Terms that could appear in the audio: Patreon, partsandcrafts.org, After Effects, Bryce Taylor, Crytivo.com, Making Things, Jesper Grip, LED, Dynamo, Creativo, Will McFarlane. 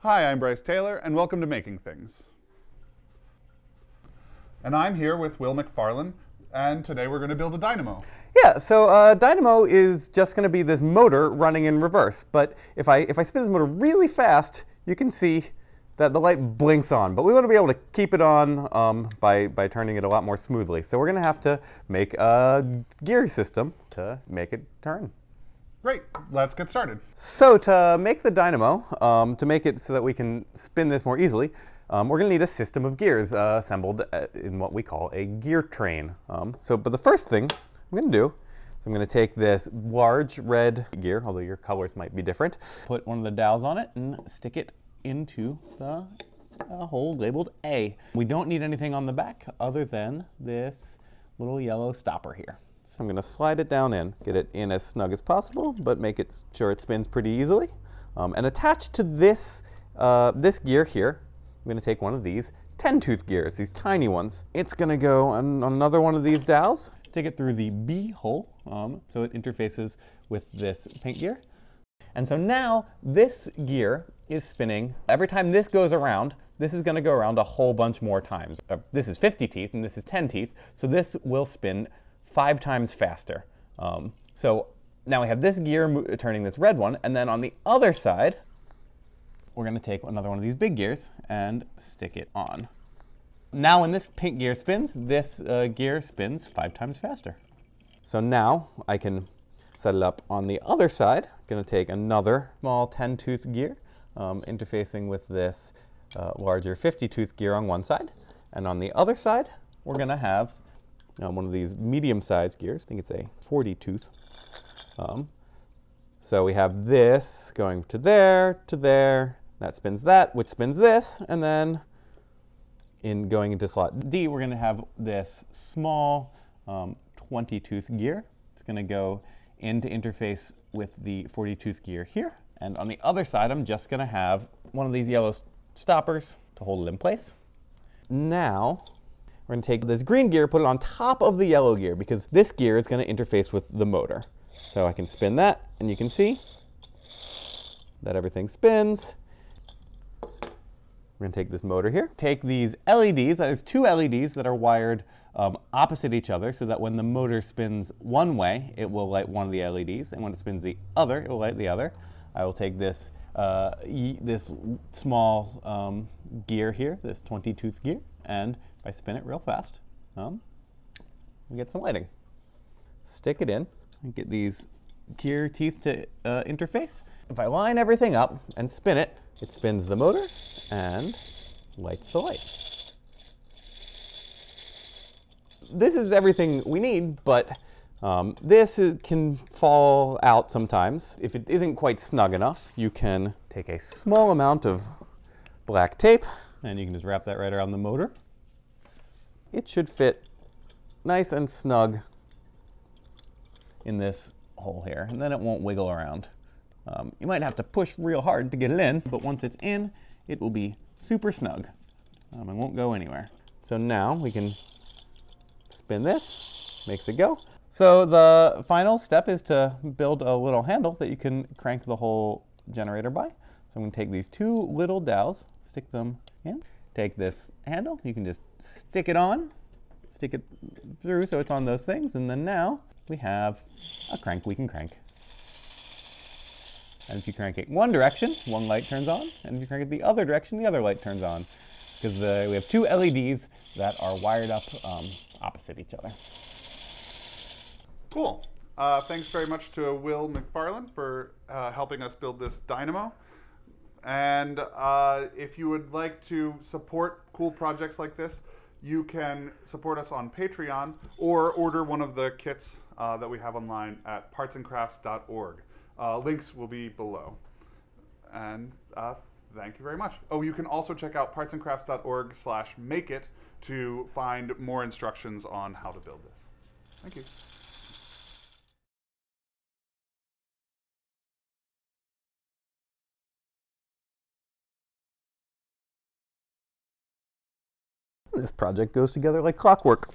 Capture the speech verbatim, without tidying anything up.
Hi, I'm Bryce Taylor, and welcome to Making Things. And I'm here with Will McFarlane, and today we're going to build a dynamo. Yeah, so uh, dynamo is just going to be this motor running in reverse, but if I, if I spin this motor really fast, you can see that the light blinks on, but we want to be able to keep it on um, by, by turning it a lot more smoothly. So we're going to have to make a gear system to make it turn. Great, let's get started. So to make the dynamo, um, to make it so that we can spin this more easily, um, we're going to need a system of gears uh, assembled in what we call a gear train. Um, so, but the first thing I'm going to do is I'm going to take this large red gear, although your colors might be different, put one of the dowels on it and stick it into the uh, hole labeled A. We don't need anything on the back other than this little yellow stopper here. So I'm going to slide it down in, get it in as snug as possible, but make it sure it spins pretty easily. Um, and attached to this, uh, this gear here, I'm going to take one of these ten tooth gears, these tiny ones. It's going to go on, on another one of these dowels, stick it through the B hole, um, so it interfaces with this pink gear. And so now this gear is spinning. Every time this goes around, this is going to go around a whole bunch more times. Uh, this is fifty teeth and this is ten teeth, so this will spin five times faster. Um, so now we have this gear turning this red one, and then on the other side, we're going to take another one of these big gears and stick it on. Now when this pink gear spins, this uh, gear spins five times faster. So now I can set it up on the other side. I'm going to take another small ten tooth gear, um, interfacing with this uh, larger fifty tooth gear on one side, and on the other side, we're going to have Um, one of these medium-sized gears. I think it's a forty tooth. Um, so we have this going to there, to there. That spins that, which spins this. And then in going into slot D, we're going to have this small um, twenty tooth gear. It's going to go in to interface with the forty tooth gear here. And on the other side, I'm just going to have one of these yellow stoppers to hold it in place. Now, we're going to take this green gear, put it on top of the yellow gear, because this gear is going to interface with the motor. So I can spin that, and you can see that everything spins. We're going to take this motor here, take these L E Ds, that is two L E Ds that are wired um, opposite each other, so that when the motor spins one way, it will light one of the L E Ds, and when it spins the other, it will light the other. I will take this, uh, this small um, gear here, this twenty tooth gear, and I spin it real fast, um, we get some lighting. Stick it in and get these gear teeth to uh, interface. If I line everything up and spin it, it spins the motor and lights the light. This is everything we need, but um, this is, can fall out sometimes. If it isn't quite snug enough, you can take a small amount of black tape and you can just wrap that right around the motor. It should fit nice and snug in this hole here, and then it won't wiggle around. Um, you might have to push real hard to get it in, but once it's in, it will be super snug. Um, it won't go anywhere. So now we can spin this, makes it go. So the final step is to build a little handle that you can crank the whole generator by. So I'm going to take these two little dowels, stick them in. Take this handle, you can just stick it on, stick it through so it's on those things, and then now we have a crank we can crank. And if you crank it one direction, one light turns on, and if you crank it the other direction, the other light turns on, because we have two L E Ds that are wired up um, opposite each other. Cool. Uh, thanks very much to Will McFarlane for uh, helping us build this dynamo. And uh, if you would like to support cool projects like this, you can support us on Patreon or order one of the kits uh, that we have online at parts and crafts dot org. Uh, links will be below. And uh, thank you very much. Oh, you can also check out parts and crafts dot org slash make it to find more instructions on how to build this. Thank you. This project goes together like clockwork.